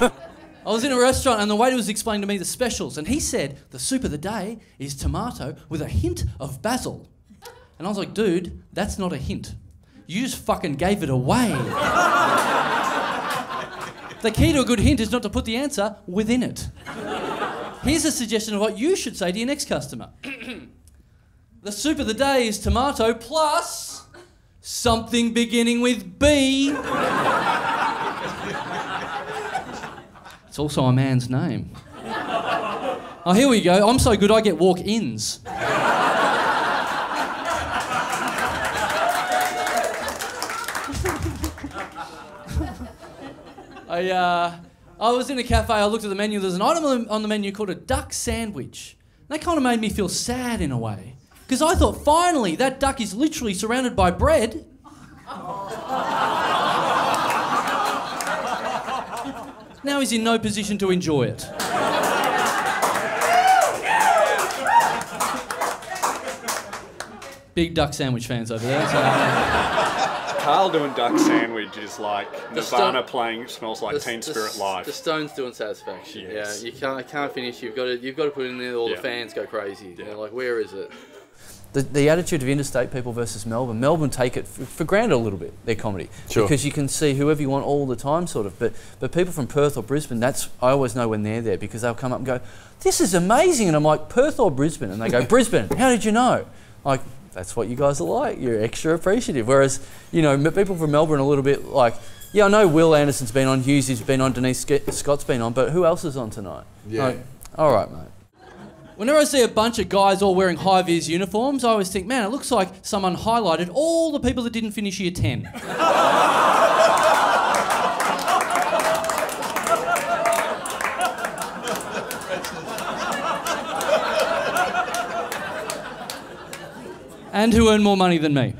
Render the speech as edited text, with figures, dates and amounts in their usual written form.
I was in a restaurant and the waiter was explaining to me the specials, and he said the soup of the day is tomato with a hint of basil. And I was like, dude, that's not a hint. You just fucking gave it away. The key to a good hint is not to put the answer within it. Here's a suggestion of what you should say to your next customer. The soup of the day is tomato plus something beginning with B. It's also a man's name. Oh, here we go. I'm so good I get walk-ins. I was in a cafe, I looked at the menu, there's an item on the menu called a duck sandwich. And that kind of made me feel sad in a way. Because I thought, finally, that duck is literally surrounded by bread. Now he's in no position to enjoy it. Big duck sandwich fans over there. Carl doing duck sandwich is like Nirvana playing Smells Like Teen Spirit Live. The Stones doing Satisfaction. Yes. Yeah, you can't finish. You've got to put it in there. All the fans go crazy. Yeah. They're like, where is it? The attitude of interstate people versus Melbourne. Melbourne take it for granted a little bit, their comedy. Sure. Because you can see whoever you want all the time, sort of. But people from Perth or Brisbane, I always know when they're there because they'll come up and go, this is amazing. And I'm like, Perth or Brisbane? And they go, Brisbane, how did you know? Like, that's what you guys are like. You're extra appreciative. Whereas, you know, people from Melbourne are a little bit like, yeah, I know Will Anderson's been on, Hughesy's been on, Denise Scott's been on, but who else is on tonight? Yeah. Like, all right, mate. Whenever I see a bunch of guys all wearing high-vis uniforms, I always think, man, it looks like someone highlighted all the people that didn't finish year 10. And who earned more money than me.